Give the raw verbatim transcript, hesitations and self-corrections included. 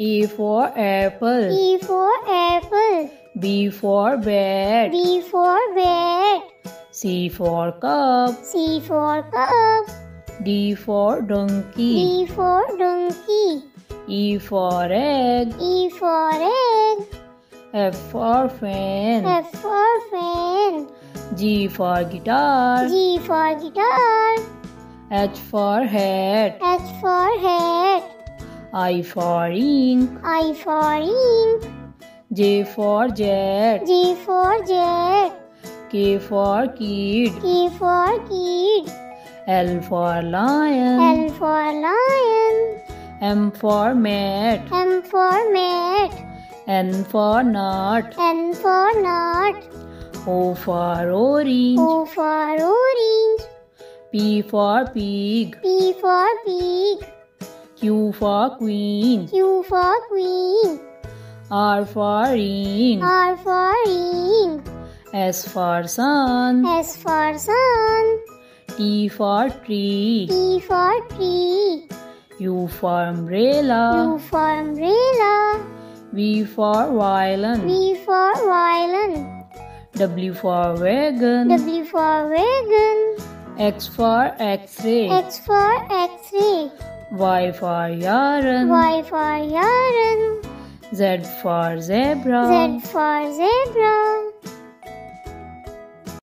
A for apple. A for apple. B for bat. B for bat. C for cup. C for cup. D for donkey. D for donkey. E for egg. E for egg. F for fan. F for fan. G for guitar. G for guitar. H for hat. H for hat. I for ink. I for ink. J for jet. J for jet. K for kid. K for kid. L for lion. L for lion. M for mat. M for mat. N for nut. N for nut. O for orange. O for orange. P for pig. P for pig. Q for queen. Q for queen. R for ring. R for ring. S for sun. S for sun. T for tree. T for tree. U for umbrella. U for umbrella. V for violin. V for violin. W for wagon. W for wagon. X for X-ray. X for X-ray. Y for yarn. Y for yarn. Z for zebra. Z for zebra.